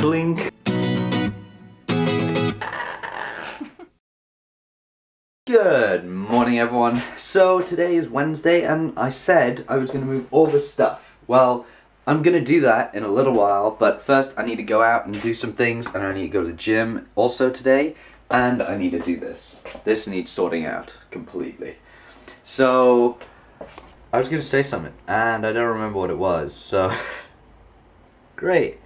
Clink. Good morning, everyone. So today is Wednesday and I said I was going to move all this stuff. Well, I'm going to do that in a little while, but first I need to go out and do some things, and I need to go to the gym also today, and I need to do this. This needs sorting out completely. So I was going to say something and I don't remember what it was, so great.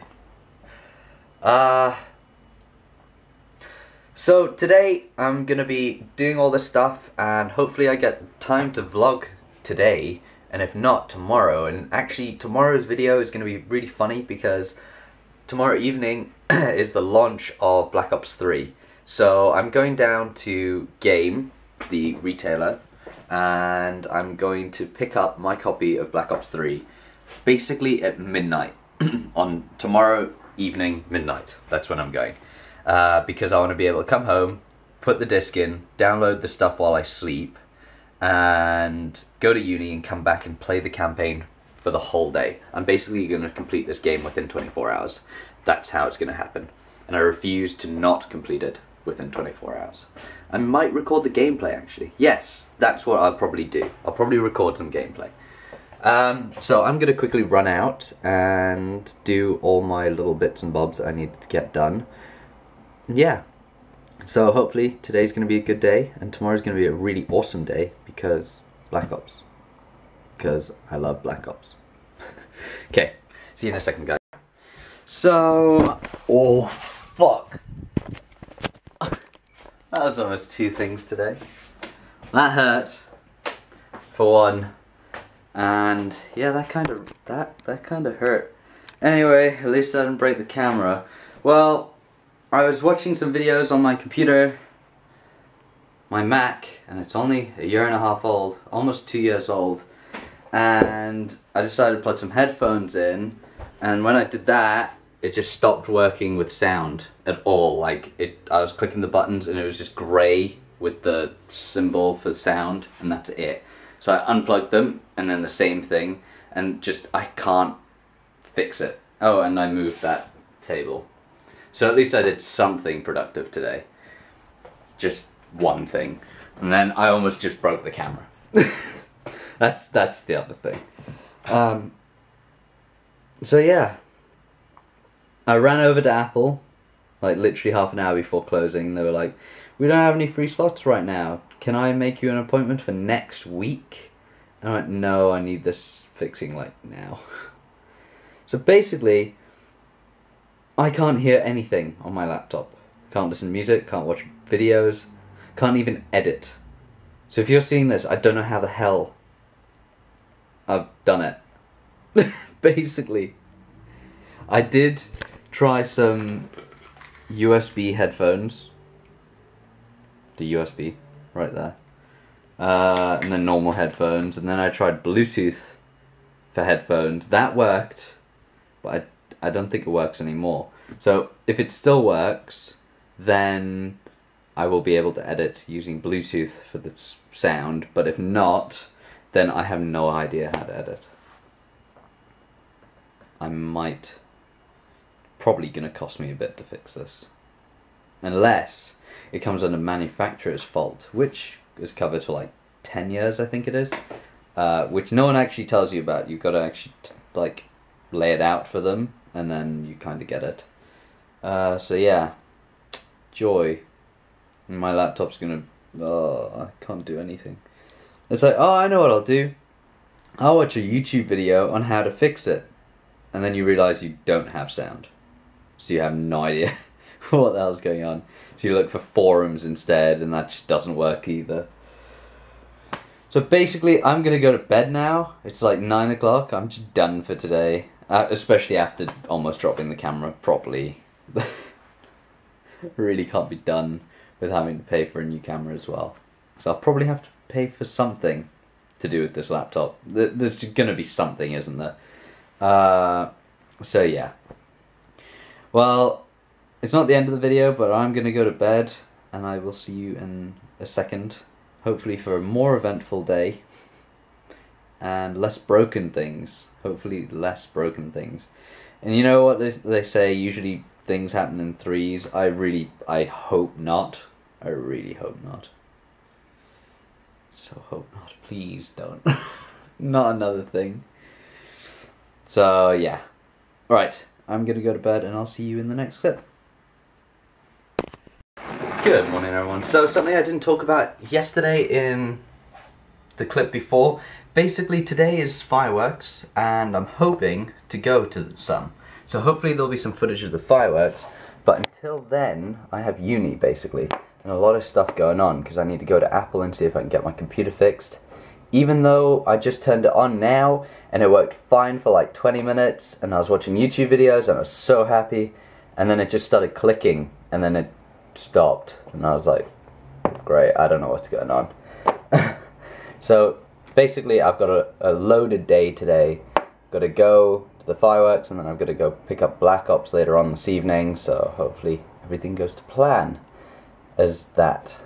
So today I'm gonna be doing all this stuff, and hopefully I get time to vlog today, and if not, tomorrow. And actually tomorrow's video is gonna be really funny because tomorrow evening is the launch of Black Ops 3. So I'm going down to Game, the retailer, and I'm going to pick up my copy of Black Ops 3 basically at midnight on tomorrow evening, midnight. That's when I'm going. Because I want to be able to come home, put the disc in, download the stuff while I sleep, and go to uni and come back and play the campaign for the whole day. I'm basically going to complete this game within 24 hours. That's how it's going to happen. And I refuse to not complete it within 24 hours. I might record the gameplay, actually. Yes, that's what I'll probably do. I'll probably record some gameplay. So I'm going to quickly run out and do all my little bits and bobs that I need to get done. Yeah, so hopefully today's going to be a good day, and tomorrow's going to be a really awesome day because Black Ops. Because I love Black Ops. Okay, see you in a second, guys. So, oh fuck. That was almost two things today. That hurt, for one, and yeah, that kind of hurt. Anyway, at least I didn't break the camera. Well, I was watching some videos on my computer, my Mac, and it's only 1.5 years old, almost 2 years old, and I decided to plug some headphones in, and when I did that, it just stopped working with sound at all. Like, I was clicking the buttons and it was just grey with the symbol for sound, and that's it. So I unplugged them, and then the same thing, and just, I can't fix it. Oh, and I moved that table. So at least I did something productive today. Just one thing. And then I almost just broke the camera. that's the other thing. So yeah. I ran over to Apple, like literally half an hour before closing. They were like, we don't have any free slots right now. Can I make you an appointment for next week? And I went, no, I need this fixing like now. So basically, I can't hear anything on my laptop. Can't listen to music, can't watch videos, can't even edit. So if you're seeing this, I don't know how the hell I've done it. Basically, I did try some USB headphones. The USB, right there. And then normal headphones, and then I tried Bluetooth for headphones. That worked, but I don't think it works anymore. So if it still works, then I will be able to edit using Bluetooth for the sound, but if not, then I have no idea how to edit. I might, probably gonna cost me a bit to fix this. Unless it comes under manufacturer's fault, which is covered for like 10 years, I think it is, which no one actually tells you about. You've gotta actually like lay it out for them, and then you kind of get it. So yeah, joy. And my laptop's gonna, oh, I can't do anything. It's like, oh, I know what I'll do. I'll watch a YouTube video on how to fix it. And then you realise you don't have sound. So you have no idea what the hell's going on. So you look for forums instead, and that just doesn't work either. So basically, I'm gonna go to bed now. It's like 9 o'clock, I'm just done for today. Especially after almost dropping the camera properly. Really can't be done with having to pay for a new camera as well. So I'll probably have to pay for something to do with this laptop. There's gonna be something, isn't there? So yeah. Well, it's not the end of the video, but I'm gonna go to bed, and I will see you in a second. Hopefully for a more eventful day. And less broken things. Hopefully less broken things. And you know what they say, usually things happen in threes. I hope not. I really hope not. So hope not. Please don't. Not another thing. So yeah. Alright, I'm gonna go to bed and I'll see you in the next clip. Good morning everyone. So something I didn't talk about yesterday in the clip before. Basically today is fireworks and I'm hoping to go to some. So hopefully there'll be some footage of the fireworks, but until then I have uni basically and a lot of stuff going on because I need to go to Apple and see if I can get my computer fixed. Even though I just turned it on now and it worked fine for like 20 minutes and I was watching YouTube videos and I was so happy, and then it just started clicking and then it stopped and I was like, great, I don't know what's going on. So basically I've got a loaded day today. Got to go to the fireworks and then I've got to go pick up Black Ops later on this evening, so hopefully everything goes to plan as that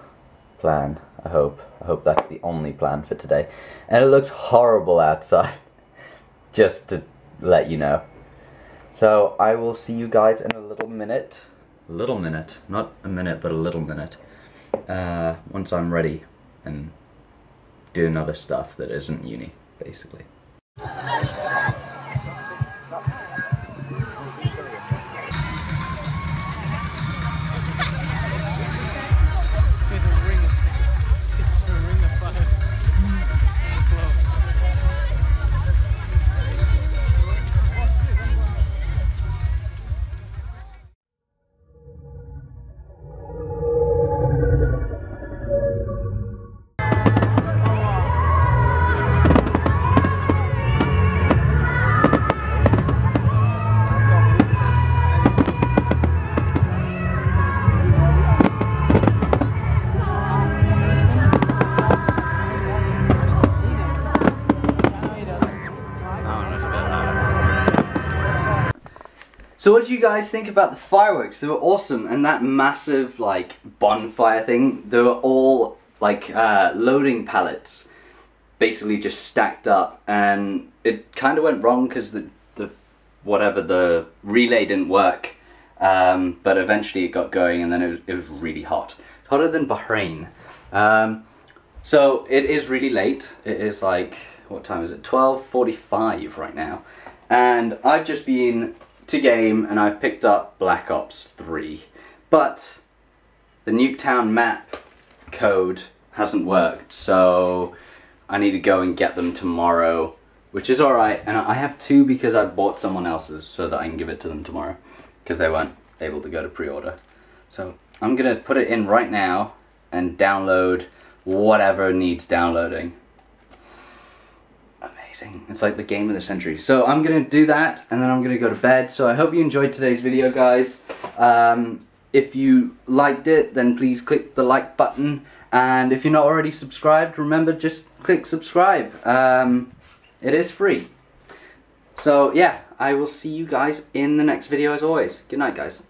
plan. I hope that's the only plan for today. And it looks horrible outside, just to let you know. So I will see you guys in a little minute. Not a minute, but a little minute. Once I'm ready and doing other stuff that isn't uni, basically. So what did you guys think about the fireworks? They were awesome, and that massive like bonfire thing, they were all like loading pallets basically just stacked up, and it kind of went wrong because the relay didn't work, but eventually it got going and then it was really hot. Hotter than Bahrain. So it is really late. It is like, what time is it? 12:45 right now, and I've just been to Game and I've picked up Black Ops 3, but the Nuketown map code hasn't worked, so I need to go and get them tomorrow, which is alright, and I have two because I bought someone else's so that I can give it to them tomorrow because they weren't able to go to pre-order. So I'm gonna put it in right now and download whatever needs downloading. It's like the game of the century. So I'm gonna do that and then I'm gonna go to bed. So I hope you enjoyed today's video, guys. If you liked it, then please click the like button, and if you're not already subscribed, remember, just click subscribe. It is free. So yeah, I will see you guys in the next video as always. Good night, guys.